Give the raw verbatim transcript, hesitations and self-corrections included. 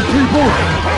people!